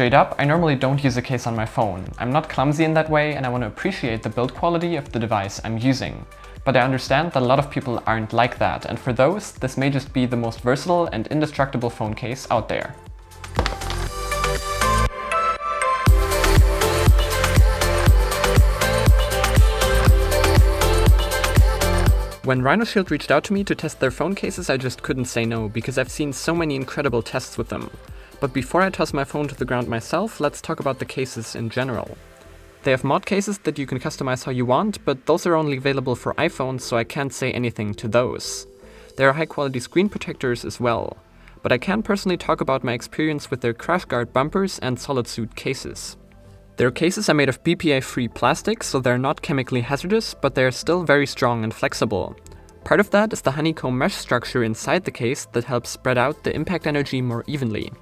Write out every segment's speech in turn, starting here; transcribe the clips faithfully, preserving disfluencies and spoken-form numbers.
Straight up, I normally don't use a case on my phone. I'm not clumsy in that way and I want to appreciate the build quality of the device I'm using. But I understand that a lot of people aren't like that, and for those, this may just be the most versatile and indestructible phone case out there. When RhinoShield reached out to me to test their phone cases, I just couldn't say no, because I've seen so many incredible tests with them. But before I toss my phone to the ground myself, let's talk about the cases in general. They have mod cases that you can customize how you want, but those are only available for iPhones, so I can't say anything to those. There are high quality screen protectors as well, but I can personally talk about my experience with their CrashGuard bumpers and SolidSuit cases. Their cases are made of B P A free plastic, so they're not chemically hazardous, but they're still very strong and flexible. Part of that is the honeycomb mesh structure inside the case that helps spread out the impact energy more evenly.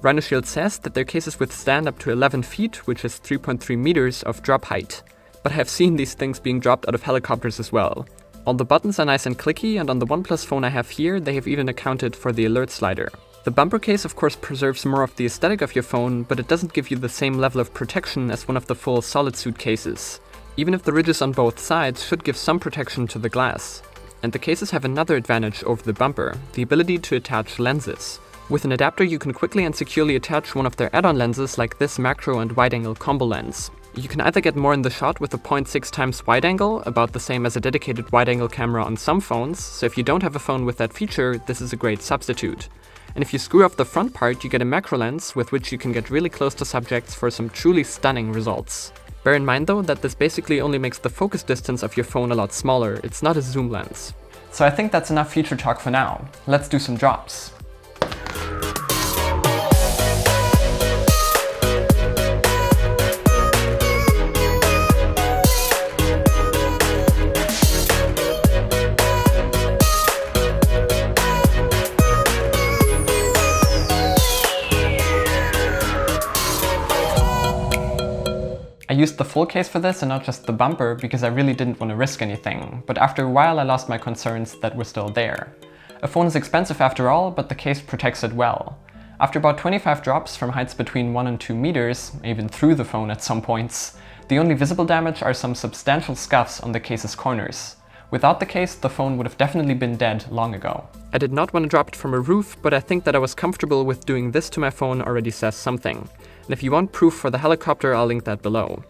RhinoShield says that their cases withstand up to eleven feet, which is three point three meters of drop height. But I have seen these things being dropped out of helicopters as well. All the buttons are nice and clicky, and on the OnePlus phone I have here, they have even accounted for the alert slider. The bumper case of course preserves more of the aesthetic of your phone, but it doesn't give you the same level of protection as one of the full SolidSuit cases, even if the ridges on both sides should give some protection to the glass. And the cases have another advantage over the bumper, the ability to attach lenses. With an adapter you can quickly and securely attach one of their add-on lenses like this macro and wide-angle combo lens. You can either get more in the shot with a zero point six times wide-angle, about the same as a dedicated wide-angle camera on some phones, so if you don't have a phone with that feature, this is a great substitute. And if you screw up the front part, you get a macro lens with which you can get really close to subjects for some truly stunning results. Bear in mind though that this basically only makes the focus distance of your phone a lot smaller, it's not a zoom lens. So I think that's enough feature talk for now. Let's do some drops. I used the full case for this and not just the bumper because I really didn't want to risk anything, but after a while I lost my concerns that were still there. A phone is expensive after all, but the case protects it well. After about twenty-five drops from heights between one and two meters, even through the phone at some points, the only visible damage are some substantial scuffs on the case's corners. Without the case, the phone would have definitely been dead long ago. I did not want to drop it from a roof, but I think that I was comfortable with doing this to my phone already says something. And if you want proof for the helicopter, I'll link that below.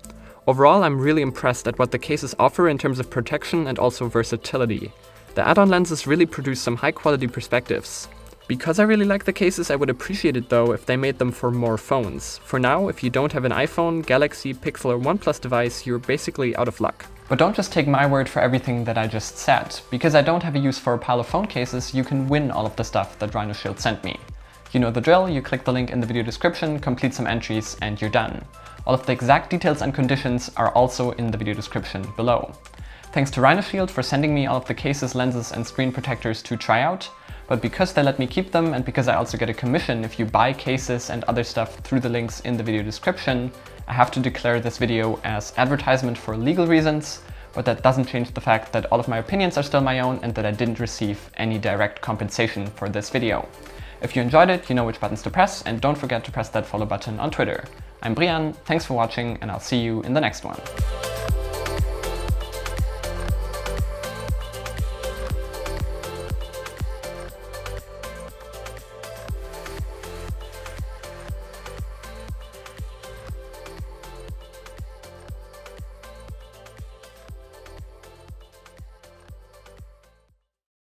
Overall, I'm really impressed at what the cases offer in terms of protection and also versatility. The add-on lenses really produce some high-quality perspectives. Because I really like the cases, I would appreciate it though if they made them for more phones. For now, if you don't have an iPhone, Galaxy, Pixel or OnePlus device, you're basically out of luck. But don't just take my word for everything that I just said. Because I don't have a use for a pile of phone cases, you can win all of the stuff that RhinoShield sent me. You know the drill, you click the link in the video description, complete some entries, and you're done. All of the exact details and conditions are also in the video description below. Thanks to RhinoShield for sending me all of the cases, lenses and screen protectors to try out, but because they let me keep them and because I also get a commission if you buy cases and other stuff through the links in the video description, I have to declare this video as advertisement for legal reasons, but that doesn't change the fact that all of my opinions are still my own and that I didn't receive any direct compensation for this video. If you enjoyed it, you know which buttons to press, and don't forget to press that follow button on Twitter. I'm Brian, thanks for watching, and I'll see you in the next one.